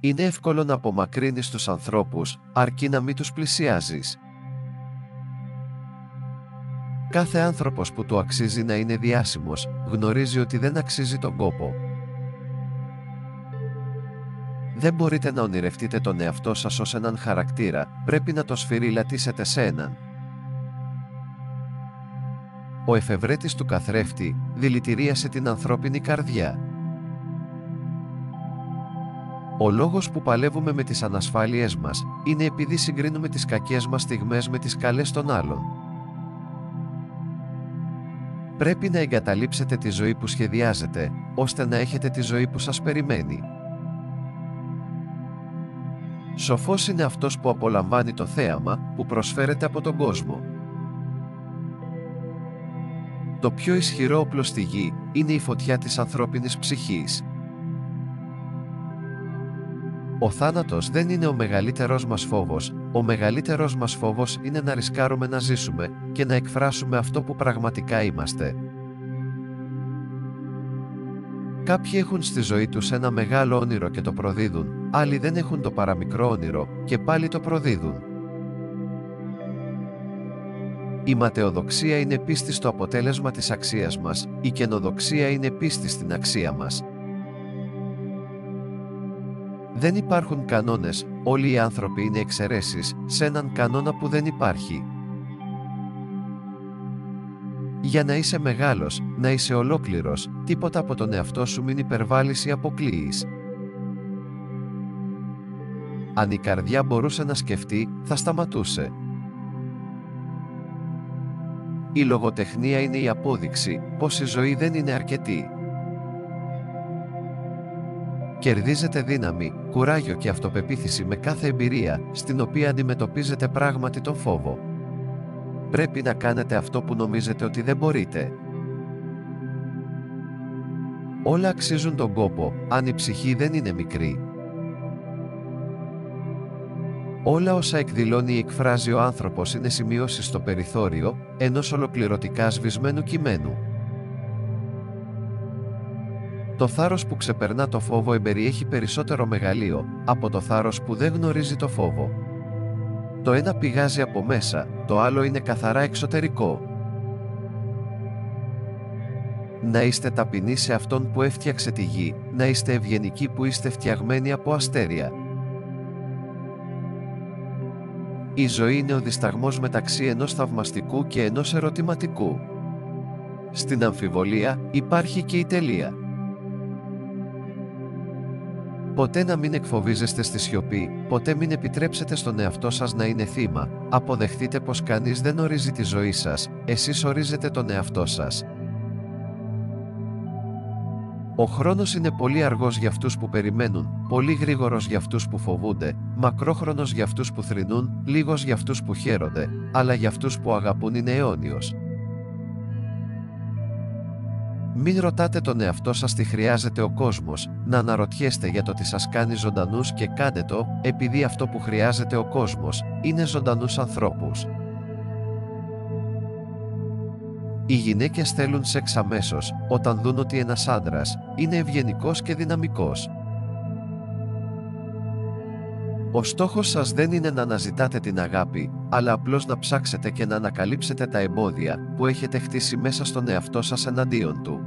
Είναι εύκολο να απομακρύνεις τους ανθρώπους, αρκεί να μην τους πλησιάζεις. Κάθε άνθρωπος που του αξίζει να είναι διάσημος, γνωρίζει ότι δεν αξίζει τον κόπο. Δεν μπορείτε να ονειρευτείτε τον εαυτό σας ως έναν χαρακτήρα, πρέπει να το σφυριλατήσετε σε έναν. Ο εφευρέτης του καθρέφτη δηλητηρίασε την ανθρώπινη καρδιά. Ο λόγος που παλεύουμε με τις ανασφάλειές μας είναι επειδή συγκρίνουμε τις κακές μας στιγμές με τις καλές των άλλων. Πρέπει να εγκαταλείψετε τη ζωή που σχεδιάζετε, ώστε να έχετε τη ζωή που σας περιμένει. Σοφός είναι αυτός που απολαμβάνει το θέαμα που προσφέρεται από τον κόσμο. Το πιο ισχυρό όπλο στη γη είναι η φωτιά της ανθρώπινης ψυχής. Ο θάνατος δεν είναι ο μεγαλύτερός μας φόβος, ο μεγαλύτερός μας φόβος είναι να ρισκάρουμε να ζήσουμε και να εκφράσουμε αυτό που πραγματικά είμαστε. Κάποιοι έχουν στη ζωή τους ένα μεγάλο όνειρο και το προδίδουν, άλλοι δεν έχουν το παραμικρό όνειρο και πάλι το προδίδουν. Η ματαιοδοξία είναι πίστη στο αποτέλεσμα της αξίας μας, η καινοδοξία είναι πίστη στην αξία μας. Δεν υπάρχουν κανόνες, όλοι οι άνθρωποι είναι εξαιρέσεις σε έναν κανόνα που δεν υπάρχει. Για να είσαι μεγάλος, να είσαι ολόκληρος, τίποτα από τον εαυτό σου μην υπερβάλλεις ή αποκλείεις. Αν η καρδιά μπορούσε να σκεφτεί, θα σταματούσε. Η λογοτεχνία είναι η απόδειξη πως η ζωή δεν είναι αρκετή. Κερδίζετε δύναμη, κουράγιο και αυτοπεποίθηση με κάθε εμπειρία, στην οποία αντιμετωπίζετε πράγματι τον φόβο. Πρέπει να κάνετε αυτό που νομίζετε ότι δεν μπορείτε. Όλα αξίζουν τον κόπο, αν η ψυχή δεν είναι μικρή. Όλα όσα εκδηλώνει ή εκφράζει ο άνθρωπος είναι σημειώσεις στο περιθώριο, ενός ολοκληρωτικά σβησμένου κειμένου. Το θάρρος που ξεπερνά το φόβο εμπεριέχει περισσότερο μεγαλείο από το θάρρος που δεν γνωρίζει το φόβο. Το ένα πηγάζει από μέσα, το άλλο είναι καθαρά εξωτερικό. Να είστε ταπεινοί σε αυτόν που έφτιαξε τη γη, να είστε ευγενικοί που είστε φτιαγμένοι από αστέρια. Η ζωή είναι ο δισταγμός μεταξύ ενός θαυμαστικού και ενός ερωτηματικού. Στην αμφιβολία υπάρχει και η τελεία. Ποτέ να μην εκφοβίζεστε στη σιωπή, ποτέ μην επιτρέψετε στον εαυτό σας να είναι θύμα. Αποδεχτείτε πως κανείς δεν ορίζει τη ζωή σας, εσείς ορίζετε τον εαυτό σας. Ο χρόνος είναι πολύ αργός για αυτούς που περιμένουν, πολύ γρήγορος για αυτούς που φοβούνται, μακρόχρονος για αυτούς που θρηνούν, λίγος για αυτούς που χαίρονται, αλλά για αυτούς που αγαπούν είναι αιώνιος. Μην ρωτάτε τον εαυτό σας τι χρειάζεται ο κόσμος, να αναρωτιέστε για το τι σας κάνει ζωντανούς και κάντε το, επειδή αυτό που χρειάζεται ο κόσμος είναι ζωντανούς ανθρώπους. Οι γυναίκες θέλουν σεξ αμέσως, όταν δουν ότι ένας άντρας είναι ευγενικός και δυναμικός. Ο στόχος σας δεν είναι να αναζητάτε την αγάπη, αλλά απλώς να ψάξετε και να ανακαλύψετε τα εμπόδια που έχετε χτίσει μέσα στον εαυτό σας εναντίον του.